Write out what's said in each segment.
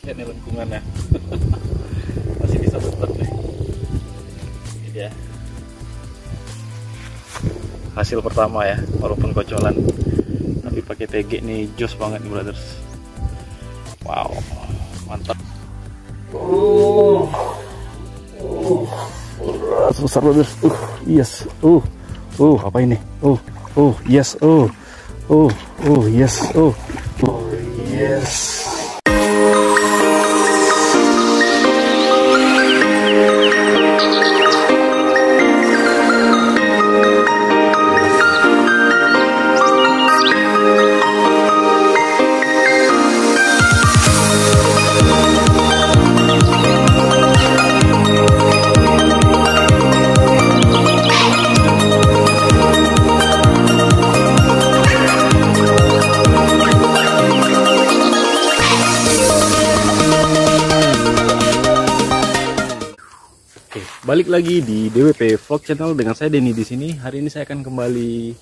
Lihat nih lengkungannya. Masih bisa tetap nih. Ini dia hasil pertama ya, walaupun kocolan, tapi pakai tegek nih jos banget nih brothers. Wow, mantap. Besar brothers. Yes. Apa ini? Yes. Yes. Yes. Balik lagi di DWP Vlog Channel dengan saya Denny di sini. Hari ini saya akan kembali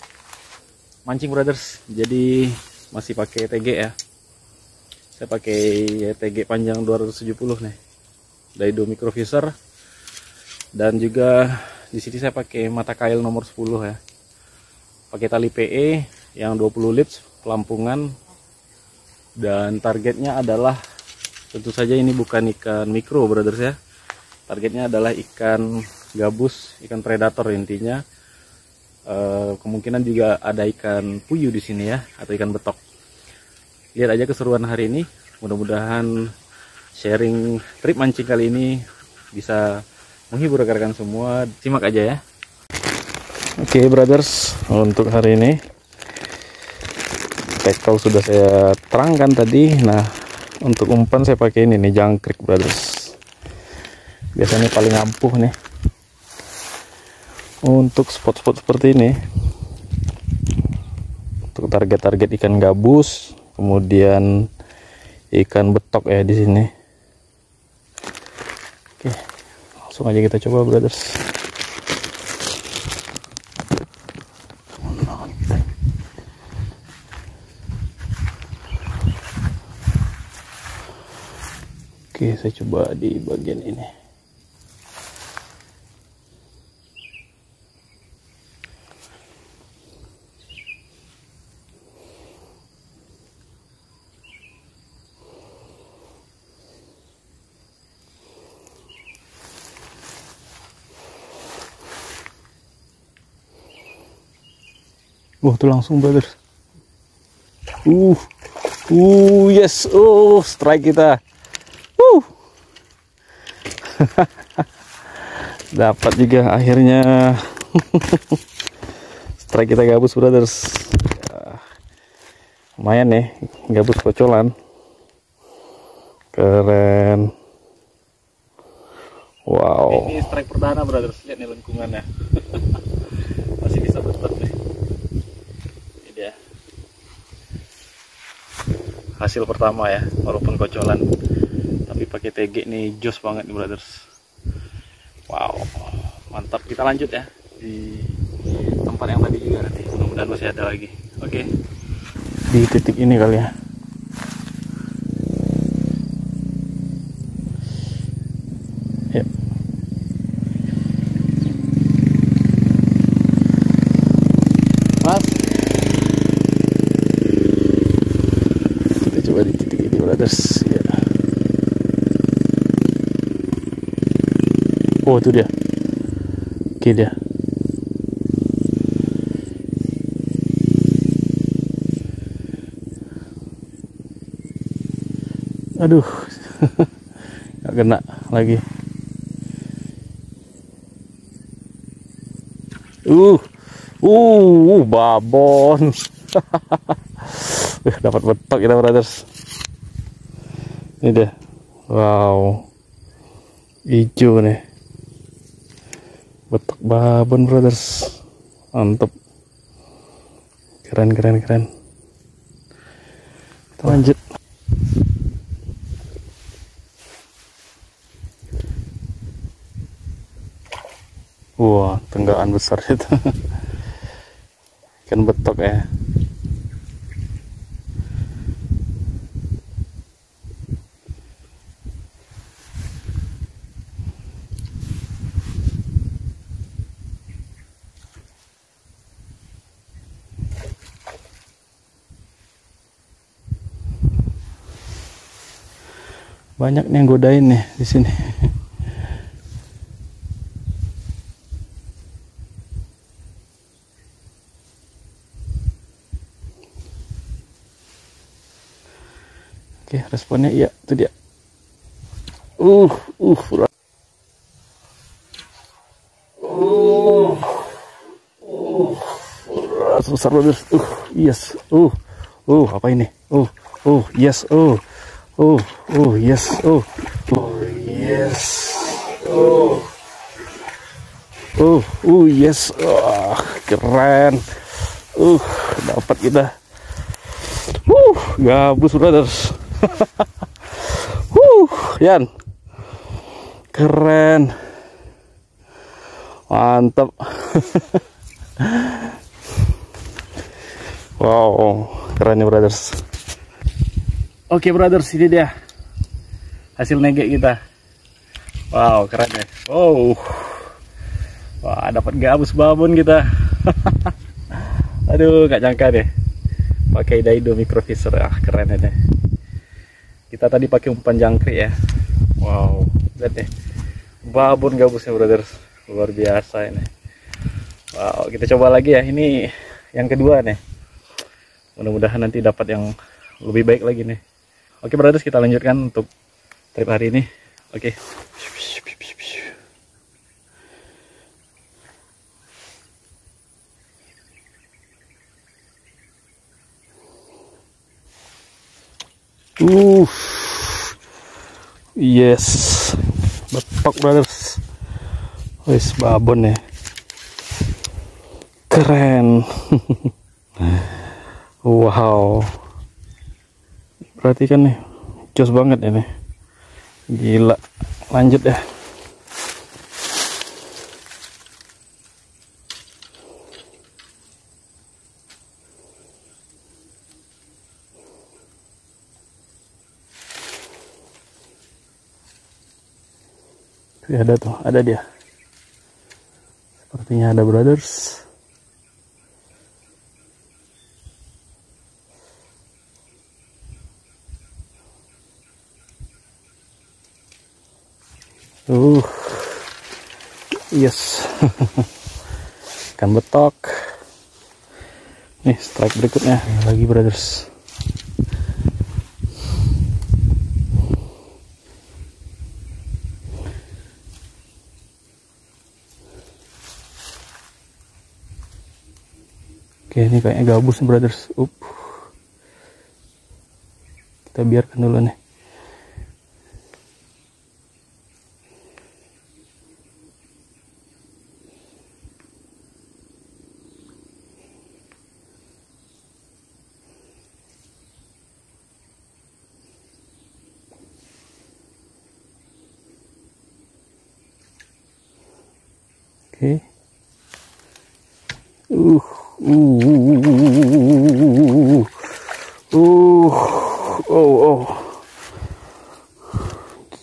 mancing brothers. Jadi masih pakai TG ya. Saya pakai TG panjang 270 nih, Daido Micro Fisher. Dan juga di sini saya pakai mata kail nomor 10 ya. Pakai tali PE yang 20 lips pelampungan. Dan targetnya adalah tentu saja ini bukan ikan mikro brothers ya. Targetnya adalah ikan gabus, ikan predator intinya. Kemungkinan juga ada ikan puyuh di sini ya, atau ikan betok. Lihat aja keseruan hari ini. Mudah-mudahan sharing trip mancing kali ini bisa menghibur rekan-rekan semua. Simak aja ya. Oke brothers, untuk hari ini tackle sudah saya terangkan tadi. Nah, untuk umpan saya pakai ini nih, jangkrik brothers. Biasanya paling ampuh nih. Untuk spot-spot seperti ini, untuk target-target ikan gabus, kemudian ikan betok ya di sini. Oke, langsung aja kita coba brothers. Oke, saya coba di bagian ini. Wah, tuh langsung brothers. Yes. Strike kita. Dapat juga akhirnya. Strike kita gabus brothers. Lumayan nih, gabus kocolan. Keren. Wow. Ini strike perdana brothers. Lihat nih lengkungannya. Masih bisa tetap nih. Hasil pertama ya, walaupun kocolan, tapi pakai tegek nih jos banget nih brothers. Wow, mantap. Kita lanjut ya di tempat yang tadi juga, nanti mudah-mudahan masih ada lagi. Oke. Di titik ini kali ya. Oh, itu dia. Oke, dia. Aduh. Gak kena lagi. Babon. Dapat betok kita brothers. Ini dia. Wow. Hijau nih. Betok babon brothers. Mantap. Keren. Kita lanjut. Wah, tenggaan besar itu. Ikan betok ya. Banyak nih yang godain nih di sini. Oke, responnya iya, itu dia. Susah banget. Yes. Apa ini? Yes. Yes. Yes. Yes. Keren. Dapat kita. Gabus brothers. Rian, keren, mantap. Wow, keren ya brothers. Oke brothers, ini dia hasil negek kita. Wow, keren ya. Wow, wah, dapat gabus babon kita. Aduh, gak jangka deh. Pakai Daido Micro Fisher, keren ya deh. Kita tadi pakai umpan jangkrik ya. Wow, lihat deh, babon gabusnya brothers, luar biasa ini. Wow, kita coba lagi ya, ini yang kedua nih. Mudah-mudahan nanti dapat yang lebih baik lagi nih. Oke brothers, kita lanjutkan untuk trip hari ini. Oke. Yes, betok brothers. Wis babon ya, keren. Wow, perhatikan nih, jos banget ini, gila. Lanjut ya. Ada tuh, ada dia. Sepertinya ada brothers. Yes. Ikan betok. Nih strike berikutnya lagi brothers. Oke, ini kayaknya gabus brothers. Kita biarkan dulu nih. Oke.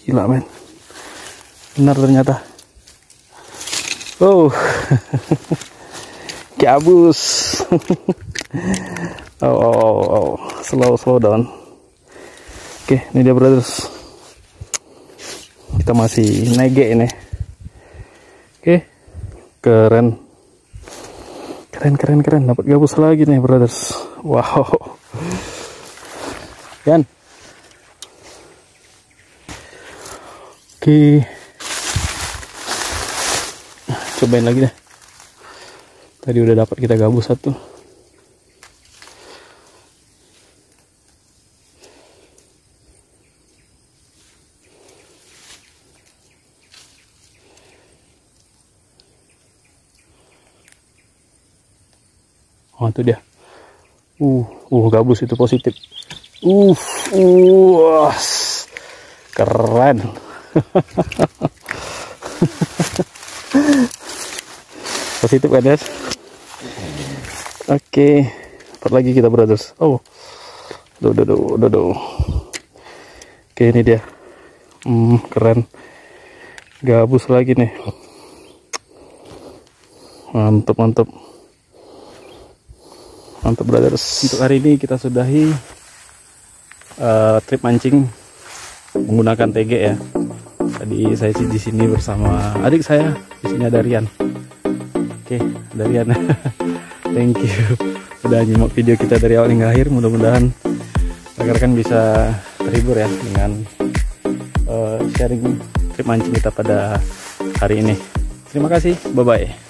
Gila men, benar ternyata. Gabus. Slow down. Oke, ini dia brothers. Kita masih negek ini. Oke, keren. Keren, dapat gabus lagi nih brothers. Wow. Yan. Oke. Cobain lagi deh. Tadi udah dapat kita gabus satu. Oh, itu dia. Gabus itu positif. Keren. Positif kan, guys? Oke, dapat lagi kita brothers. Dodo. Oke, ini dia. Keren. Gabus lagi nih. Mantap. Mantap brothers, untuk hari ini kita sudahi trip mancing menggunakan tegek ya. Tadi saya di sini bersama adik saya, di sini ada Rian. Oke, ada Rian. Thank you udah nyimak video kita dari awal hingga akhir. Mudah-mudahan rekan-rekan bisa terhibur ya dengan sharing trip mancing kita pada hari ini. Terima kasih, bye-bye.